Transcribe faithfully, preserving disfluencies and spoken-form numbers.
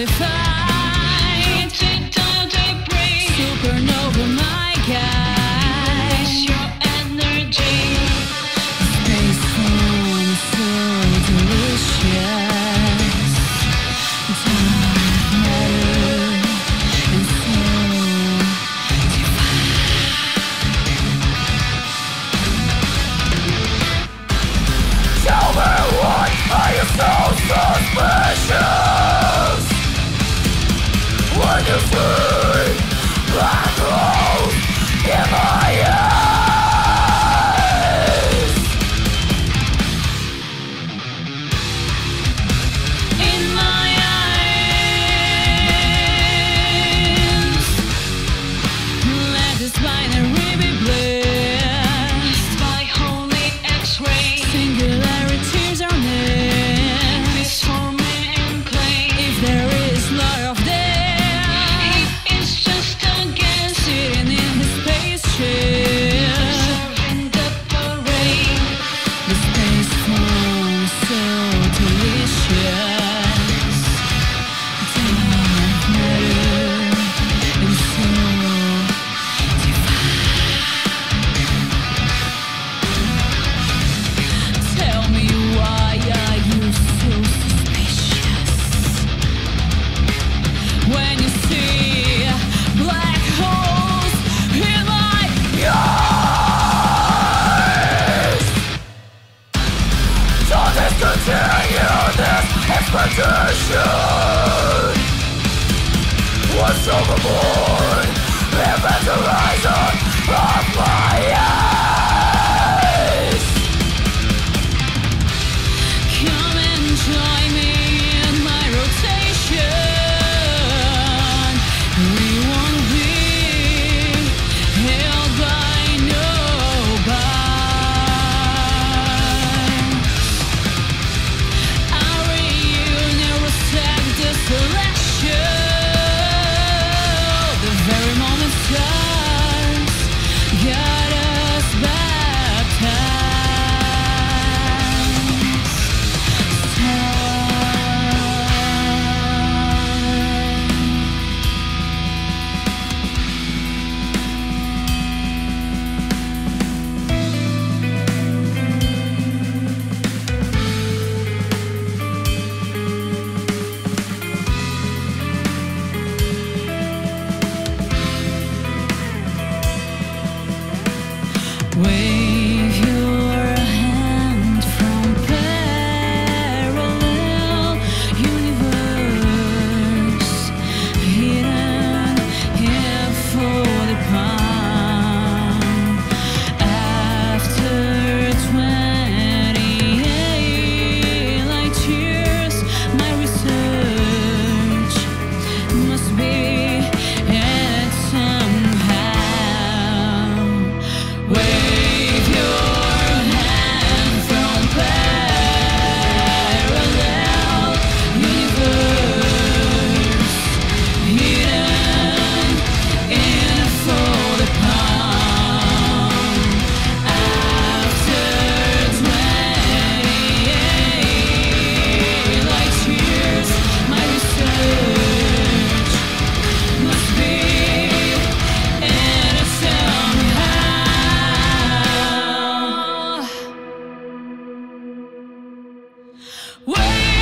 amplified. Don't they break? Supernova, my guy. Unleash your energy. Space form is so delicious. Dark matter is so divine. Tell me why are you so suspicious? You see black holes in my eyes. In my eyes. Let the binary be blessed by holy X-ray. Singularities are near. Peace for me and play. If there is light of day. Expedition. Once overboard, live at the horizon of my eyes. Come and join me in my rotation. We won't be held by nobody. Wave your hand from parallel universe, hidden here for the palm. After twenty-eight light years, my research must be. Wait!